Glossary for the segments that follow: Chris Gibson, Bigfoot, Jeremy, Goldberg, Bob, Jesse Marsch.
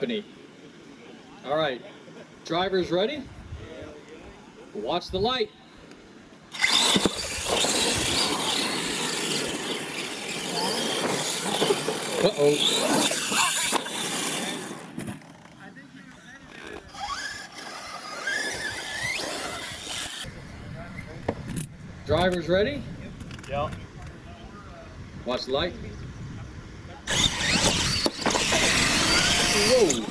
company. All right, drivers ready? Watch the light. Uh-oh. Drivers ready? Yep. Watch the light. Whoa.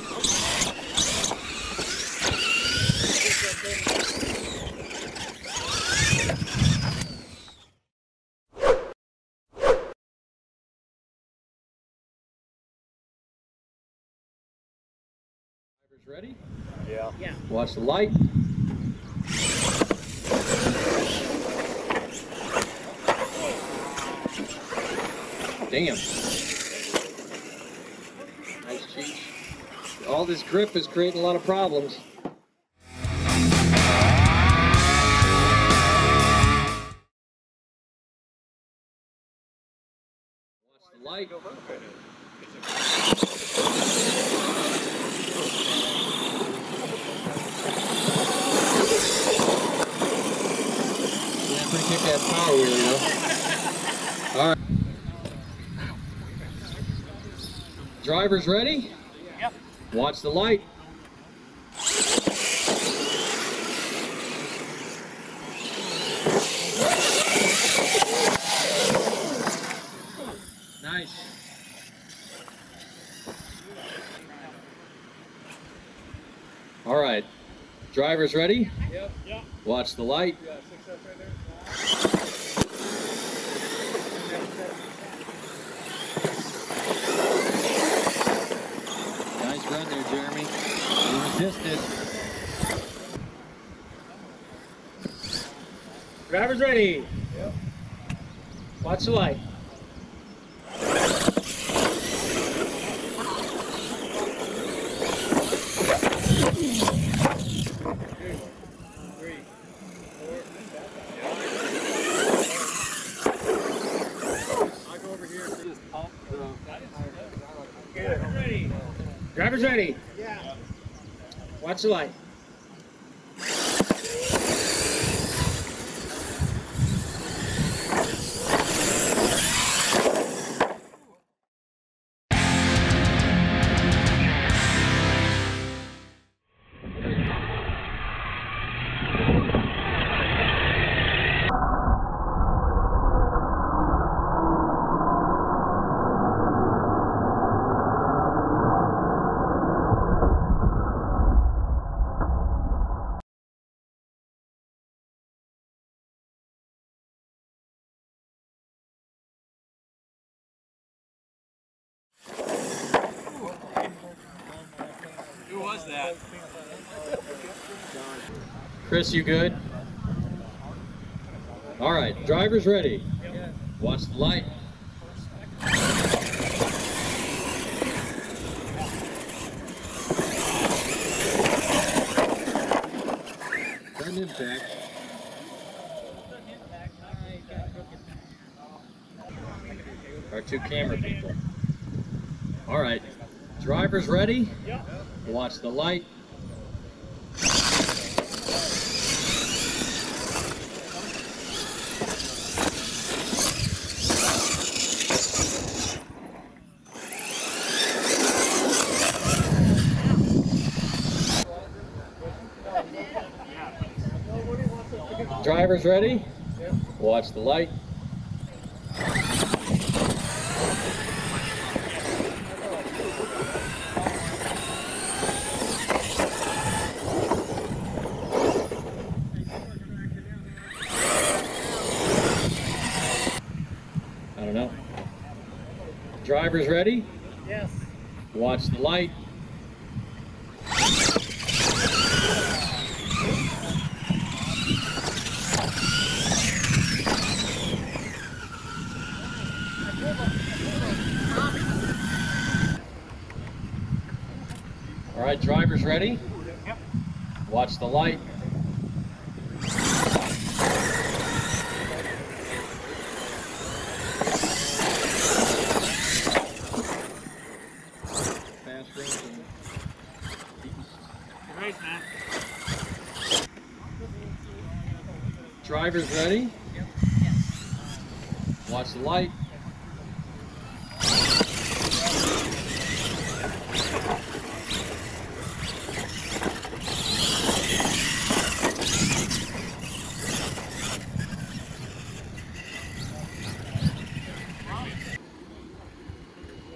Drivers ready? Yeah. Yeah. Watch the light. Damn. Nice cheese. All this grip is creating a lot of problems. Watch the light. Yeah, pretty kick that power wheel, you know. All right. Drivers ready? Yep. Watch the light. Nice. All right. Drivers ready? Yep. Yep. Watch the light. Yeah, 6 up right there. Run there, Jeremy. You resisted. Driver's ready. Yep. Watch the light. Drivers ready? Yeah. Watch the light. That. Chris, you good? All right, drivers ready. Watch the light. Turn him back. Our two camera people. All right, drivers ready? Yep. Watch the light. Drivers ready? Watch the light. Drivers ready? Yes. Watch the light. All right, drivers ready? Yep. Watch the light. Great, man. Driver's ready. Watch the light.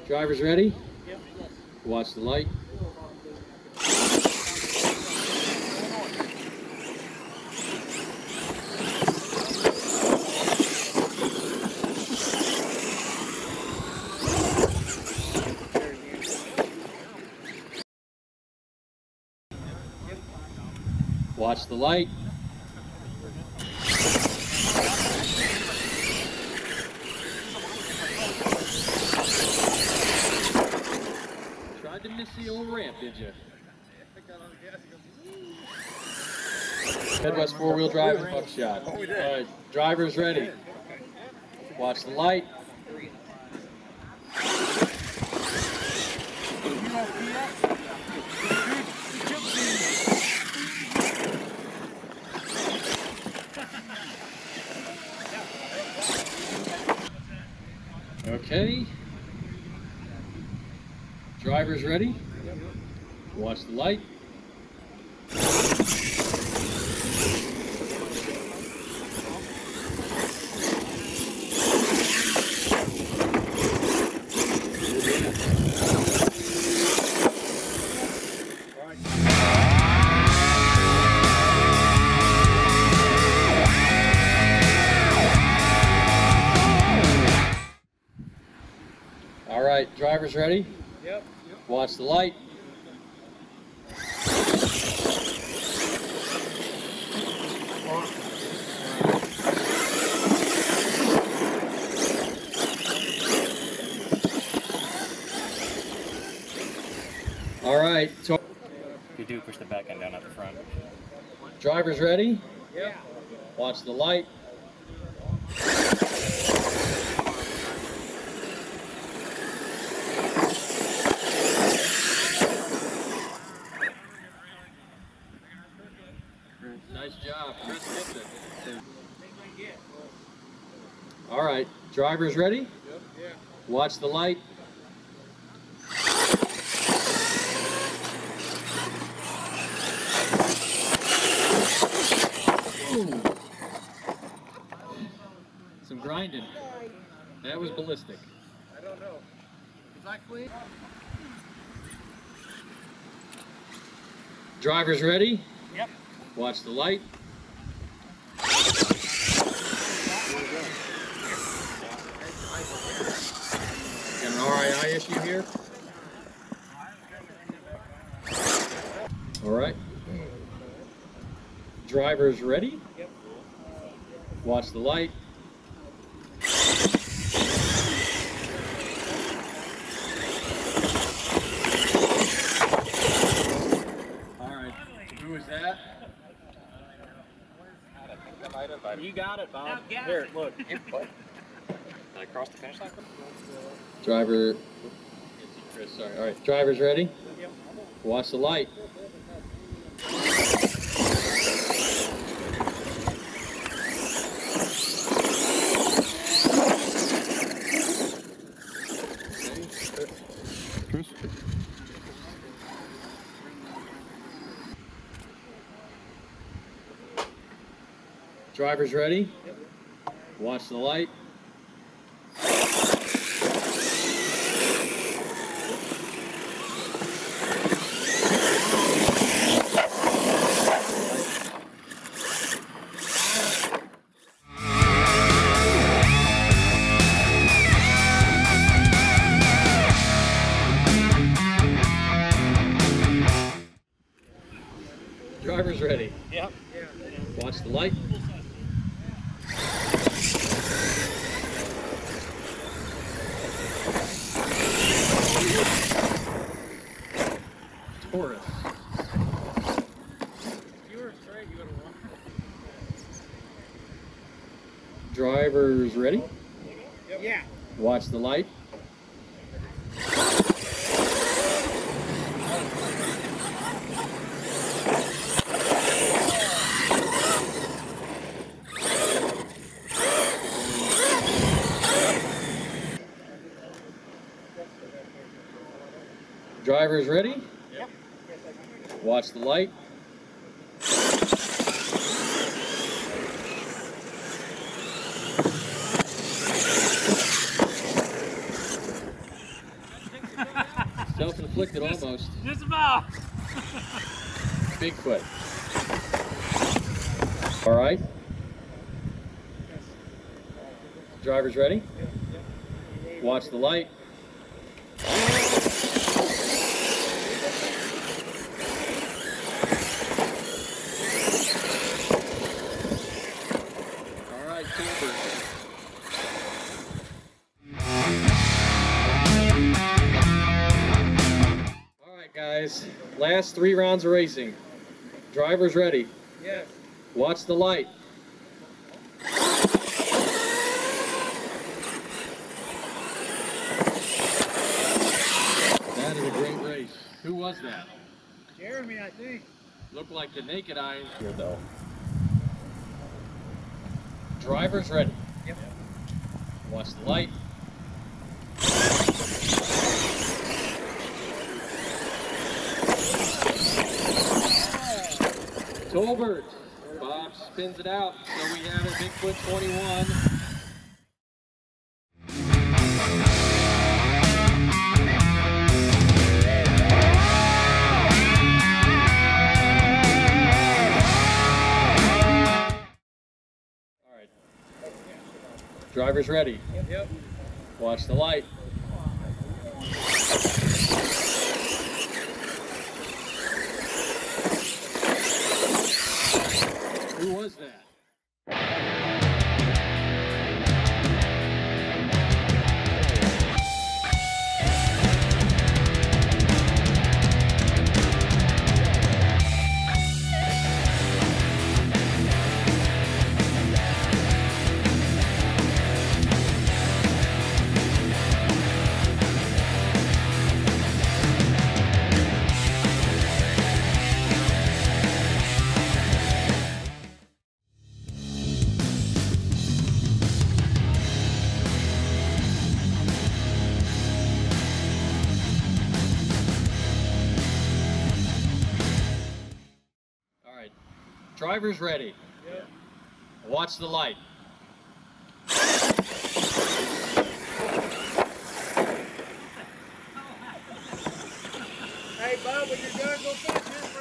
Driver's ready? Yep. Watch the light. Watch the light. Tried to miss the old ramp, did you? Headrest four-wheel drive and buckshot. All right, driver's ready. Watch the light. Okay. Driver's ready. Watch the light. Driver's ready? Yep. Watch the light. All right. So you do push the back end down at the front. Driver's ready? Yep. Watch the light. Nice job, Chris Gibson. All right, driver's ready? Yep. Yeah. Watch the light. Ooh. Some grinding. That was ballistic. I don't know. Is that clean? Driver's ready? Yep. Watch the light. Got an RII issue here. All right. Driver's ready. Watch the light. All right. Who is that? You got it, Bob. Here, look. Did I cross the finish line? Driver. Chris, sorry. All right, driver's ready? Yep. Watch the light. Chris? Driver's ready? Yep. Watch the light. Driver's ready? Yep. Watch the light. Taurus. Driver's ready? Yeah. Watch the light. Drivers ready? Yep. Watch the light. Self-inflicted almost. Just about. Bigfoot. All right. Drivers ready? Watch the light. Last three rounds of racing. Drivers ready? Yes. Watch the light. That is a great race. Who was that? Jeremy, I think. Looked like the naked eye here though. Drivers ready? Yep. Watch the light. Goldberg. Bob spins it out, so we have a Bigfoot 21. All right. Drivers ready? Yep. Watch the light. Who was that? Drivers ready. Yep. Watch the light. Hey Bob, when you're done, go fetch it.